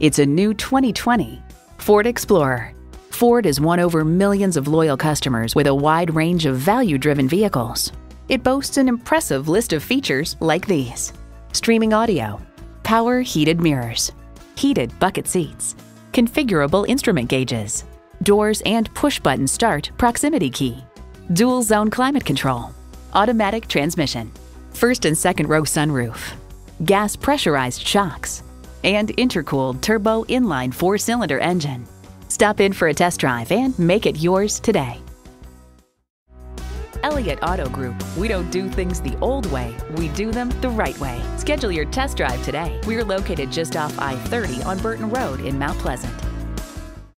It's a new 2020 Ford Explorer. Ford has won over millions of loyal customers with a wide range of value-driven vehicles. It boasts an impressive list of features like these: streaming audio, power heated mirrors, heated bucket seats, configurable instrument gauges, doors and push-button start proximity key, dual zone climate control, automatic transmission, first and second row sunroof, gas pressurized shocks, and intercooled turbo inline 4-cylinder engine. Stop in for a test drive and make it yours today. Elliott Auto Group. We don't do things the old way, we do them the right way. Schedule your test drive today. We're located just off I-30 on Burton Road in Mount Pleasant.